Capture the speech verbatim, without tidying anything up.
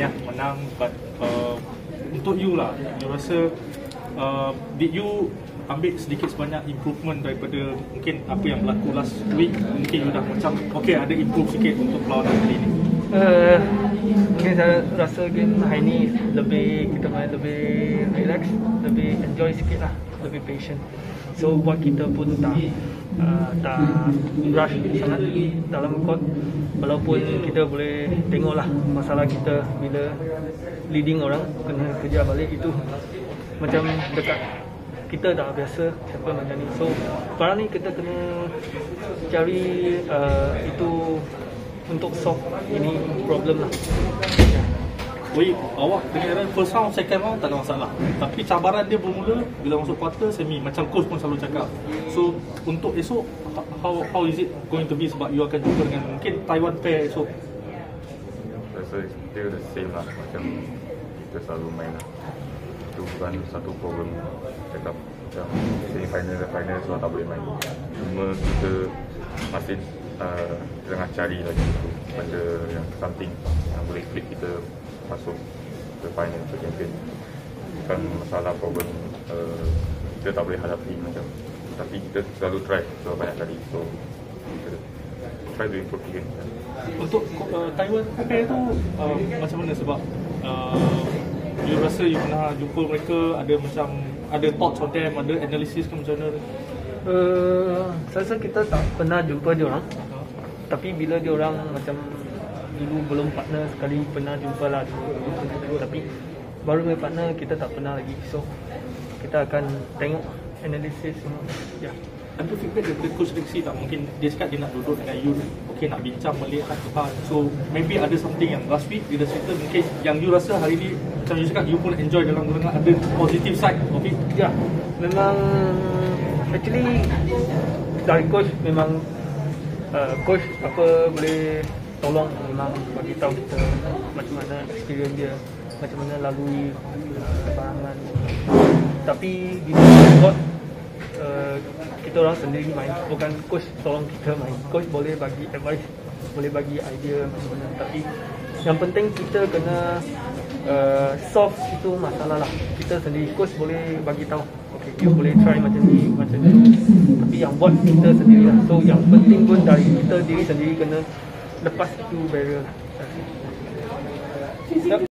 ya menang, but uh, untuk you lah, you rasa uh, did you ambil sedikit sebanyak improvement daripada mungkin apa yang berlaku last week? Mungkin you dah macam okay, ada improve sikit untuk perlawanan kali ni. Uh, okay, saya rasa game hari ni lebih, kita main lebih relax, lebih enjoy sikit lah, lebih patient. So buat kita pun tak uh, tak rush sangat dalam court, walaupun kita boleh tengok lah masalah kita bila leading orang kena kejar balik itu macam dekat kita dah biasa sampai macam ni. So sekarang ni kita kena cari uh, itu untuk solve ini problem lah. Wei, awak dengar first round, second round tak ada masalah. Tapi cabaran dia bermula bila masuk quarter, semi. Macam coach pun selalu cakap. So untuk esok, how how is it going to be? Sebab you akan jumpa dengan mungkin Taiwan pair esok. So it's still the same lah. Macam kita selalu main lah. Itu bukan satu problem. Cakap macam semi-final dan final semua tak boleh main. Cuma kita masih uh, tengah cari lagi tu. Pada yang something yang boleh klik kita masuk ke final ke champion. Bukan masalah problem uh, kita tak boleh hadapi macam, tapi kita selalu try so banyak kali, so kita try to improve again. Untuk uh, Taiwan pair tu uh, macam mana? Sebab uh, you rasa you pernah jumpa mereka, ada macam ada thoughts on them, ada analisis ke macam mana? Uh, saya rasa kita tak pernah jumpa diorang, uh-huh. Tapi bila diorang macam dulu belum partner sekali pernah jumpa lah dulu, tapi baru punya partner kita tak pernah lagi, so kita akan tengok analisis semua. Ya, ada feedback daripada coach Rexy tak? Mungkin dia cakap dia nak duduk dengan you, okay, nak bincang balik hard to hard. So maybe ada something yang last week dia dah cerita, mungkin yang you rasa hari ni macam you cakap you pun enjoy dalam guna, ada positive side of it. Ya, memang actually dari coach memang uh, coach apa boleh tolong memang bagi tahu kita macam mana experience dia, macam mana lalui perlawanan. Tapi di court uh, kita orang sendiri main, bukan coach tolong kita main. Coach boleh bagi advice, boleh bagi idea macam mana, tapi yang penting kita kena uh, solve itu masalah lah kita sendiri. Coach boleh bagi tahu okay, you boleh try macam ni, macam ni, tapi yang buat kita sendiri lah. So yang penting pun dari kita diri sendiri kena lepas itu barrier.